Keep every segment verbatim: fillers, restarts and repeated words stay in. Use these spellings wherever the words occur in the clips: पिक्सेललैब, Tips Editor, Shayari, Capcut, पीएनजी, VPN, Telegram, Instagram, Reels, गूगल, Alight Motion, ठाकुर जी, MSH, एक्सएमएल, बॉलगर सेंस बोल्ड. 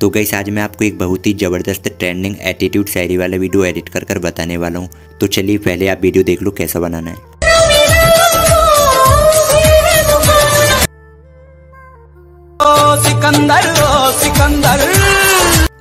तो गाइस आज मैं आपको एक बहुत ही ज़बरदस्त ट्रेंडिंग एटीट्यूड शायरी वाला वीडियो एडिट कर कर बताने वाला हूँ। तो चलिए पहले आप वीडियो देख लो कैसा बनाना है। ओ सिकंदर, ओ सिकंदर।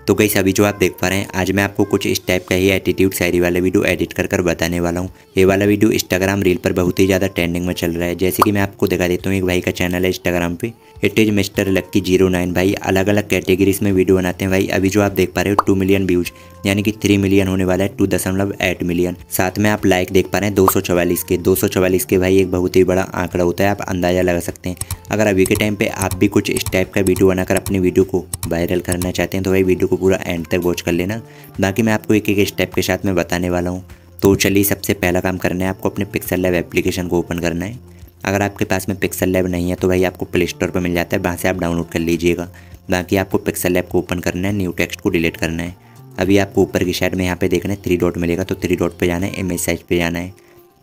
तो गाइस अभी जो आप देख पा रहे हैं आज मैं आपको कुछ इस टाइप का ही एटीट्यूड शायरी वाला वीडियो एडिट कर कर बताने वाला हूँ। ये वाला वीडियो इंस्टाग्राम रील पर बहुत ही ज़्यादा ट्रेंडिंग में चल रहा है। जैसे कि मैं आपको दिखा देता हूँ, एक भाई का चैनल है इंस्टाग्राम पे, it is mister Lucky zero nine. भाई अलग अलग कैटेगरीज में वीडियो बनाते हैं भाई। अभी जो आप देख पा रहे हो टू मिलियन व्यूज यानी कि थ्री मिलियन होने वाला है, टू दशमलव आठ मिलियन। साथ में आप लाइक देख पा रहे हैं दो सौ चवालीस के, दो सौ चवालीस के भाई एक बहुत ही बड़ा आंकड़ा होता है। आप अंदाज़ा लगा सकते हैं अगर अभी के टाइम पे आप भी कुछ इस टाइप का वीडियो बनाकर अपनी वीडियो को वायरल करना चाहते हैं तो भाई वीडियो को पूरा एंड तक वॉच कर लेना। बाकी मैं आपको एक एक स्टेप के साथ में बताने वाला हूँ। तो चलिए सबसे पहला काम करना है आपको अपने पिक्सेललैब एप्लीकेशन को ओपन करना है। अगर आपके पास में पिक्सेललैब नहीं है तो भाई आपको प्ले स्टोर पर मिल जाता है, वहाँ से आप डाउनलोड कर लीजिएगा। बाकी आपको पिक्सेललैब को ओपन करना है, न्यू टेक्स्ट को डिलीट करना है। अभी आपको ऊपर की साइड में यहाँ पे देखना है थ्री डॉट मिलेगा, तो थ्री डॉट पे जाना है, एम एस एच पे जाना है।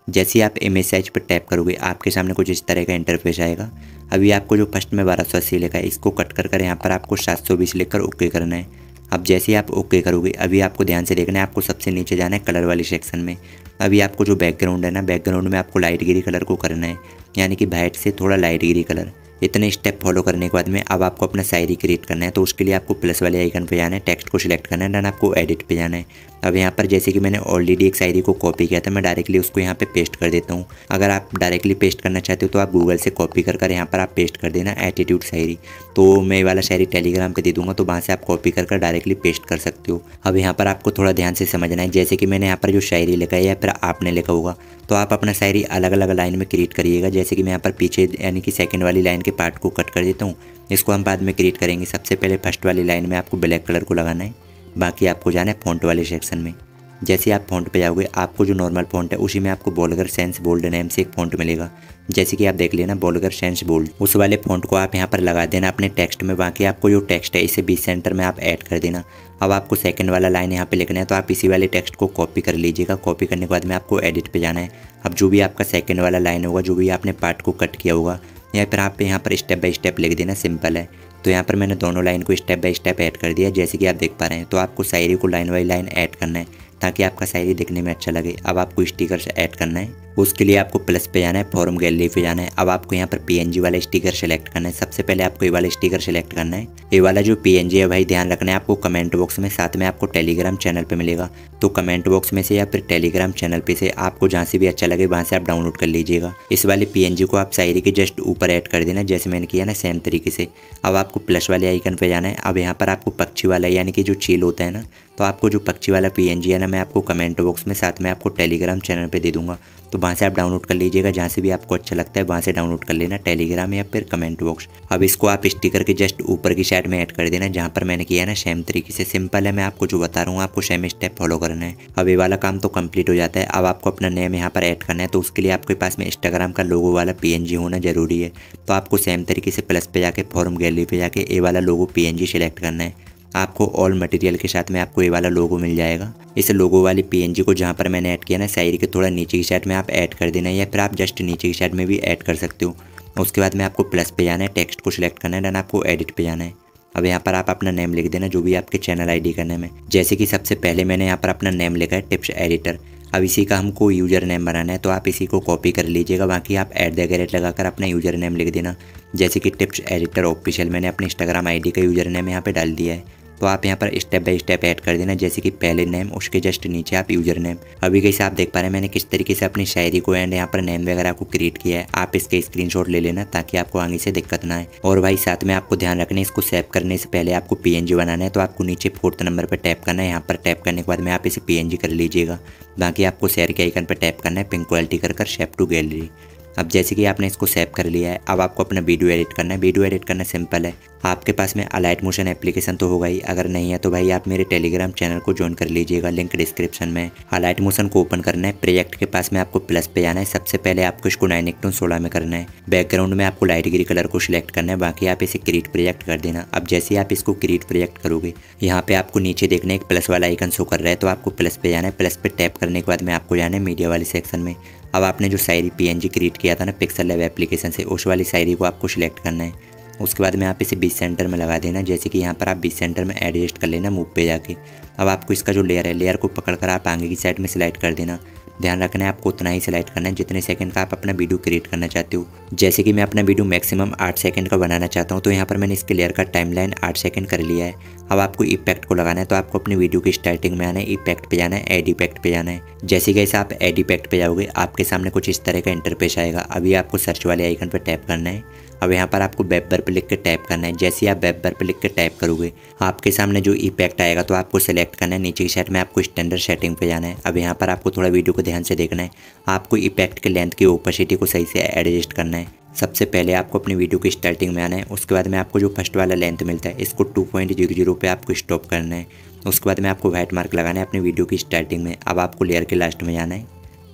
जैसे ही आप एम एस एच पर टैप करोगे आपके सामने कुछ इस तरह का इंटरफेस आएगा। अभी आपको जो फर्स्ट में बारह सौ अस्सी लिखा है इसको कट कर कर यहाँ पर आपको सात सौ बीस लिख कर ओके करना है। अब जैसे ही आप ओके करोगे अभी आपको ध्यान से देखना है, आपको सबसे नीचे जाना है कलर वाले सेक्शन में। अभी आपको जो बैकग्राउंड है ना, बैकग्राउंड में आपको लाइट ग्रे कलर को करना है, यानी कि वाइट से थोड़ा लाइट ग्रे कलर। इतने स्टेप फॉलो करने के बाद में अब आपको अपना शायरी क्रिएट करना है। तो उसके लिए आपको प्लस वाले आइकन पे जाना है, टेक्स्ट को सिलेक्ट करना है, देन आपको एडिट पे जाना है। अब यहाँ पर जैसे कि मैंने ऑलरेडी एक शायरी को कॉपी किया था, मैं डायरेक्टली उसको यहाँ पे पेस्ट कर देता हूँ। अगर आप डायरेक्टली पेस्ट करना चाहते हो तो आप गूगल से कॉपी कर कर यहाँ पर आप पेस्ट कर देना एटीट्यूड शायरी। तो मैं वाला शायरी टेलीग्राम पर दे दूँगा, तो वहाँ से आप कॉपी कर कर डायरेक्टली पेस्ट कर सकते हो। अब यहाँ पर आपको थोड़ा ध्यान से समझना है। जैसे कि मैंने यहाँ पर जो शायरी लिखा है या फिर आपने लिखा होगा तो आप अपना शायरी अलग अलग लाइन में क्रिएट करिएगा। जैसे कि मैं यहाँ पर पीछे यानी कि सेकेंड वाली लाइन के पार्ट को कट कर देता हूँ, इसको हम बाद में क्रिएट करेंगे। सबसे पहले फर्स्ट वाली लाइन में आपको ब्लैक कलर को लगाना है। बाकी आपको जाना है फ़ॉन्ट वाले सेक्शन में। जैसे आप फ़ॉन्ट पे जाओगे आपको जो नॉर्मल फ़ॉन्ट है उसी में आपको बॉलगर सेंस बोल्ड नेम से एक फ़ॉन्ट मिलेगा। जैसे कि आप देख लेना बॉलगर सेंस बोल्ड, उस वाले फ़ॉन्ट को आप यहाँ पर लगा देना अपने टेक्स्ट में। बाकी आपको जो टेक्स्ट है इसे बीच सेंटर में आप ऐड कर देना। अब आपको सेकंड वाला लाइन यहाँ पे लिखना है, तो आप इसी वाले टेक्स्ट को कॉपी कर लीजिएगा। कॉपी करने के बाद में आपको एडिट पर जाना है। अब जो भी आपका सेकंड वाला लाइन होगा, जो भी आपने पार्ट को कट किया होगा या फिर आप यहाँ पर स्टेप बाय स्टेप लिख देना, सिंपल है। तो यहाँ पर मैंने दोनों लाइन को स्टेप बाय स्टेप ऐड कर दिया जैसे कि आप देख पा रहे हैं। तो आपको शायरी को लाइन बाई लाइन ऐड करना है ताकि आपका शायरी दिखने में अच्छा लगे। अब आपको स्टिकर्स ऐड करना है, उसके लिए आपको प्लस पे जाना है, फॉर्म गैलरी पे जाना है। अब आपको यहाँ पर पीएनजी वाला स्टिकर सेलेक्ट करना है। सबसे पहले आपको ये वाला स्टिकर सेलेक्ट करना है। ये वाला जो पीएनजी है भाई ध्यान रखना है आपको कमेंट बॉक्स में, साथ में आपको टेलीग्राम चैनल पे मिलेगा। तो कमेंट बॉक्स में से या फिर टेलीग्राम चैनल पे से आपको जहाँ से भी अच्छा लगे वहाँ से आप डाउनलोड कर लीजिएगा। इस वाले पीएनजी को आप शायरी के जस्ट ऊपर ऐड कर देना जैसे मैंने किया ना, सेम तरीके से। अब आपको प्लस वाले आइकन पे जाना है। अब यहाँ पर आपको पक्षी वाला यानी कि जो चील होता है ना, तो आपको जो पक्षी वाला पीएनजी है ना, मैं आपको कमेंट बॉक्स में साथ में आपको टेलीग्राम चैनल पे दे दूँगा। तो वहाँ से आप डाउनलोड कर लीजिएगा, जहाँ से भी आपको अच्छा लगता है वहाँ से डाउनलोड कर लेना, टेलीग्राम या फिर कमेंट बॉक्स। अब इसको आप स्टिकर के जस्ट ऊपर की साइड में ऐड कर देना जहाँ पर मैंने किया है ना, सेम तरीके से। सिंपल है, मैं आपको जो बता रहा हूँ आपको सेम स्टेप फॉलो करना है। अब ये वाला काम तो कंप्लीट हो जाता है। अब आपको अपना नेम यहाँ पर ऐड करना है, तो उसके लिए आपके पास में इंस्टाग्राम का लोगो वाला पीएनजी होना जरूरी है। तो आपको सेम तरीके से प्लस पे जाके फॉर्म गैलरी पे जाके ये वाला लोगो पीएनजी सिलेक्ट करना है। आपको ऑल मटेरियल के साथ में आपको ये वाला लोगो मिल जाएगा। इस लोगो वाली पीएनजी को जहाँ पर मैंने ऐड किया ना शायरी के थोड़ा नीचे की साइड में आप ऐड कर देना, या फिर आप जस्ट नीचे की साइड में भी ऐड कर सकते हो। उसके बाद में आपको प्लस पे जाना है, टेक्स्ट को सिलेक्ट करना है, देन आपको एडिट पे जाना है। अब यहाँ पर आप अपना नेम लिख देना जो भी आपके चैनल आई डी का नेम है। जैसे कि सबसे पहले मैंने यहाँ पर अपना नेम लिखा है टिप्स एडिटर। अब इसी का हमको यूज़र नेम बनाना है, तो आप इसी को कॉपी कर लीजिएगा। बाकी आप ऐट द कैरेट लगाकर अपना यूज़र नेम लिख देना, जैसे कि टिप्स एडिटर ऑफिशियल। मैंने अपने इंस्टाग्राम आई डी का यूज़र नेम यहाँ पर डाल दिया है, तो आप यहाँ पर स्टेप बाय स्टेप ऐड कर देना। जैसे कि पहले नेम, उसके जस्ट नीचे आप यूज़र नेम। अभी कैसे आप देख पा रहे हैं मैंने किस तरीके से अपनी शायरी को एंड यहाँ पर नेम वगैरह को क्रिएट किया है। आप इसके स्क्रीनशॉट ले लेना ताकि आपको आगे से दिक्कत ना आए। और भाई साथ में आपको ध्यान रखना है, इसको सेव करने से पहले आपको पीएनजी बनाना है। तो आपको नीचे फोर्थ नंबर पर टैप करना है, यहाँ पर टैप करने के बाद में आप इसे पीएनजी कर लीजिएगा। बाकी आपको शेयर के आइकन पर टैप करना है, पिंक क्वालिटी कर कर शेप टू गैलरी। अब जैसे कि आपने इसको सेव कर लिया है, अब आपको अपना वीडियो एडिट करना है। वीडियो एडिट करना सिंपल है, आपके पास में अलाइट मोशन एप्लीकेशन तो होगा ही, अगर नहीं है तो भाई आप मेरे टेलीग्राम चैनल को ज्वाइन कर लीजिएगा, लिंक डिस्क्रिप्शन में। अलाइट मोशन को ओपन करना है, प्रोजेक्ट के पास में आपको प्लस पे जाना है। सबसे पहले आपको इसको नाइन इक्टून सोलह में करना है। बैकग्राउंड में आपको लाइट ग्रे कलर को सिलेक्ट करना है। बाकी आप इसे क्रिएट प्रोजेक्ट कर देना। अब जैसे आप इसको क्रिएट प्रोजेक्ट करोगे यहाँ पे आपको नीचे देखना एक प्लस वाला आइकन शो कर रहा है, तो आपको प्लस पे जाना है। प्लस पे टैप करने के बाद में आपको जाना है मीडिया वाले सेक्शन में। अब आपने जो शायरी पीएनजी क्रिएट किया था ना पिक्सेललैब एप्लीकेशन से, उस वाली शायरी को आपको सिलेक्ट करना है। उसके बाद में यहाँ पे इसे बीच सेंटर में लगा देना, जैसे कि यहाँ पर आप बीच सेंटर में एडजस्ट कर लेना मूव पे जाके। अब आपको इसका जो लेयर है, लेयर को पकड़कर आप आगे की साइड में सिलेक्ट कर देना। ध्यान रखना है आपको उतना ही सिलेक्ट करना है जितने सेकंड का आप अपना वीडियो क्रिएट करना चाहते हो। जैसे कि मैं अपना वीडियो मैक्सिमम आठ सेकंड का बनाना चाहता हूं, तो यहां पर मैंने इसके लेयर का टाइमलाइन आठ सेकंड कर लिया है। अब आपको इफेक्ट को लगाना है, तो आपको अपने वीडियो की स्टार्टिंग में आना है, इफेक्ट पे जाना है, एड इफेक्ट पे जाना है। जैसे कैसे आप एड इफेक्ट पे जाओगे आपके सामने कुछ इस तरह का इंटरफेस आएगा। अभी आपको सर्च वाले आइकन पर टैप करना है। अब यहाँ पर आपको वेब पर लिख के टैप करना है। जैसे ही आप वेब पर लिख के टैप करोगे आपके सामने जो इफेक्ट आएगा, तो आपको सेलेक्ट करना है। नीचे की साइड में आपको स्टैंडर्ड सेटिंग पे जाना है। अब यहाँ पर आपको थोड़ा वीडियो को ध्यान से देखना है। आपको इफेक्ट के लेंथ की ओपेसिटी को सही से एडजस्ट करना है। सबसे पहले आपको अपनी वीडियो की स्टार्टिंग में आना है। उसके बाद में आपको जो फर्स्ट वाला लेंथ मिलता है इसको टू पॉइंट जीरो जीरो पे आपको स्टॉप करना है। उसके बाद में आपको व्हाइट मार्क लगाना है अपनी वीडियो की स्टार्टिंग में। अब आपको लेयर के लास्ट में जाना है।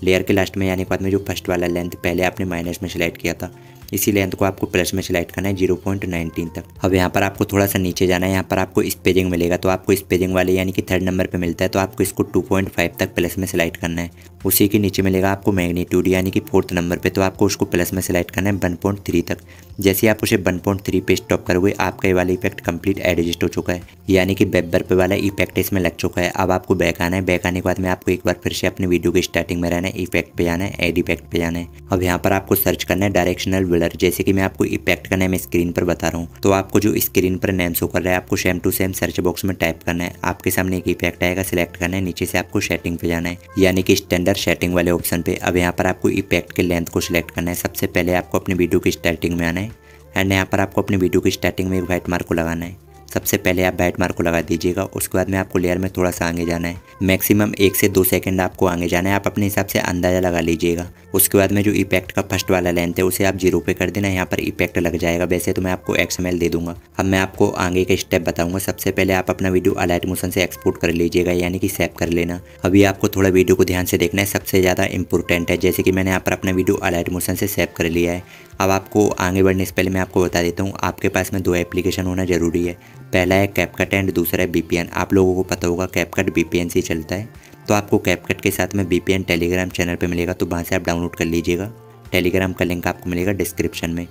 लेयर के लास्ट में जाने के बाद में जो फर्स्ट वाला लेंथ पहले आपने माइनस में सिलेक्ट किया था, इसी लेंथ को आपको प्लस में सिलेक्ट करना है जीरो पॉइंट नाइनटीन तक। अब यहाँ पर आपको थोड़ा सा नीचे जाना है। यहाँ पर आपको स्पेजिंग मिलेगा, तो आपको स्पेजिंग वाले यानी कि थर्ड नंबर पे मिलता है, तो आपको इसको टू पॉइंट फाइव तक प्लस में सिलेक्ट करना है। उसी के नीचे मिलेगा आपको मैग्नीट्यूड यानी कि फोर्थ नंबर पे, तो आपको उसको प्लस में सिलेक्ट करना है वन पॉइंट थ्री तक। जैसे आप उसे वन पॉइंट थ्री पे स्टॉप करोगे आपका ये वाला इफेक्ट कंप्लीट एडजस्ट हो चुका है, यानी कि वेबर पे वाला इफेक्ट इसमें लग चुका है। अब आपको बैक आना है। बैक आने के बाद में आपको एक बार फिर से अपनी वीडियो की स्टार्टिंग में रहना है, इफेक्ट पे जाना है, एड इफेक्ट पे जाना है। अब यहाँ पर आपको सर्च करना है डायरेक्शनल ब्लर। जैसे कि मैं आपको इफेक्ट का नेम स्क्रीन पर बता रहा हूँ, तो आपको जो स्क्रीन पर नेम शो कर रहा है आपको same to same search box में टाइप करना है। आपके सामने एक इफेक्ट आएगा, सिलेक्ट करना है। नीचे से आपको सेटिंग पे जाना है यानी कि स्टैंडर्ड सेटिंग वाले ऑप्शन पे। अब यहाँ पर आपको इफेक्ट के लेंथ को सिलेक्ट करना है। सबसे पहले आपको अपनी वीडियो की स्टार्टिंग में आना है एंड यहाँ पर आपको अपनी वीडियो की स्टार्टिंग में एक व्हाइट मार्क को लगाना है। सबसे पहले आप व्हाइट मार्क को लगा दीजिएगा। उसके बाद में आपको लेयर में थोड़ा सा आगे जाना है, मैक्सिमम एक से दो सेकंड आपको आगे जाना है, आप अपने हिसाब से अंदाज़ा लगा लीजिएगा। उसके बाद में जो इफेक्ट का फर्स्ट वाला लेंथ है उसे आप जीरो पे कर देना, यहाँ पर इफेक्ट लग जाएगा। वैसे तो मैं आपको एक्सएमएल दे दूंगा। अब मैं आपको आगे के स्टेप बताऊँगा। सबसे पहले आप अपना वीडियो अलाइट मोशन से एक्सपोर्ट कर लीजिएगा यानी कि सेव कर लेना। अभी आपको थोड़ा वीडियो को ध्यान से देखना है, सबसे ज़्यादा इंपॉर्टेंट है। जैसे कि मैंने यहाँ पर अपना वीडियो अलाइट मोशन से सेव कर लिया है। अब आपको आगे बढ़ने से पहले मैं आपको बता देता हूँ आपके पास में दो एप्लीकेशन होना ज़रूरी है। पहला है कैपकट एंड दूसरा है वी पी एन। आप लोगों को पता होगा कैपकट वी पी एन से चलता है, तो आपको कैपकट के साथ में V P N Telegram channel पे मिलेगा, तो वहाँ से आप डाउनलोड कर लीजिएगा। टेलीग्राम का लिंक आपको मिलेगा डिस्क्रिप्शन में।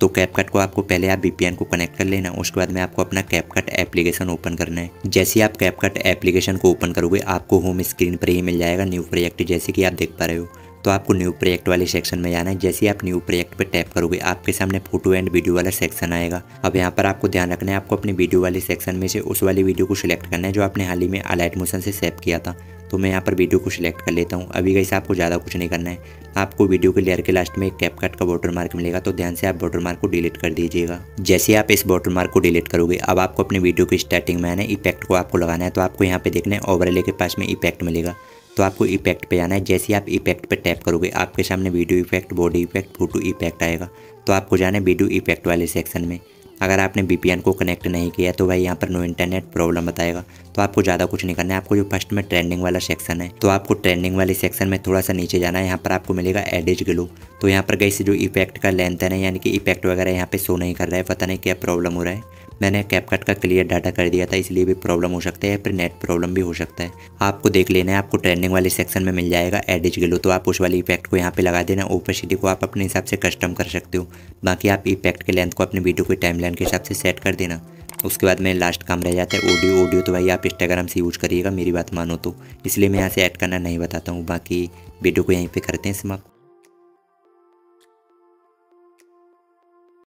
तो कैपकट को आपको पहले आप वी पी एन को कनेक्ट कर लेना। उसके बाद में आपको अपना कैपकट एप्लीकेशन ओपन करना है। जैसे ही आप कैपकट एप्लीकेशन को ओपन करोगे आपको होम स्क्रीन पर ही मिल जाएगा न्यू प्रोजेक्ट, जैसे कि आप देख पा रहे हो। तो आपको न्यू प्रोजेक्ट वाले सेक्शन में जाना है। जैसे ही आप न्यू प्रोजेक्ट पर टैप करोगे आपके सामने फोटो एंड वीडियो वाला सेक्शन आएगा। अब यहाँ पर आपको ध्यान रखना है, आपको अपने वीडियो वाले सेक्शन में से उस वाली वीडियो को सिलेक्ट करना है जो आपने हाल ही में अलाइट मोशन से सेव किया था। तो मैं यहाँ पर वीडियो को सिलेक्ट कर लेता हूँ। अभी गाइस आपको ज़्यादा कुछ नहीं करना है। आपको वीडियो के लेयर के लास्ट में एक कैपकट का वाटर मार्क मिलेगा, तो ध्यान से आप वाटर मार्क को डिलीट कर दीजिएगा। जैसे आप इस वाटर मार्क को डिलीट करोगे अब आपको अपने वीडियो की स्टार्टिंग में आना है, इफेक्ट को आपको लगाना है। तो आपको यहाँ पे देखना है ओवरले के पास में इफेक्ट मिलेगा, तो आपको इफेक्ट पे जाना है। जैसे आप इफेक्ट पे टैप करोगे आपके सामने video effect, body effect, photo effect आएगा, तो आपको जाना है वीडियो इफेक्ट वाले सेक्शन में। अगर आपने वी पी एन को कनेक्ट नहीं किया तो भाई यहाँ पर नो इंटरनेट प्रॉब्लम बताएगा। तो आपको ज़्यादा कुछ नहीं करना है। आपको जो फर्स्ट में ट्रेंडिंग वाला सेक्शन है, तो आपको ट्रेंडिंग वाले सेक्शन में थोड़ा सा नीचे जाना है। यहाँ पर आपको मिलेगा एडिट ग्लो। तो यहाँ पर गैस जो इफेक्ट का लेंथ है ना यानी कि इफेक्ट वगैरह यहाँ पर शो नहीं कर रहा है, पता नहीं क्या प्रॉब्लम हो रहा है। मैंने कैपकट का क्लियर डाटा कर दिया था इसलिए भी प्रॉब्लम हो सकता है, या फिर नेट प्रॉब्लम भी हो सकता है। आपको देख लेना है, आपको ट्रेंडिंग वाले सेक्शन में मिल जाएगा एडिज ग्लो, तो आप उस वाले इफेक्ट को यहाँ पे लगा देना। ओपेसिटी को आप अपने हिसाब से कस्टम कर सकते हो, बाकी आप इफेक्ट के लेंथ को अपने वीडियो के टाइमलाइन के हिसाब से सेट कर देना। उसके बाद में लास्ट काम रह जाता है ऑडियो। ऑडियो तो भाई आप इंस्टाग्राम से यूज करिएगा, मेरी बात मानो तो, इसलिए मैं यहाँ से ऐड करना नहीं बताता हूँ। बाकी वीडियो को यहीं पर करते हैं समाप्त।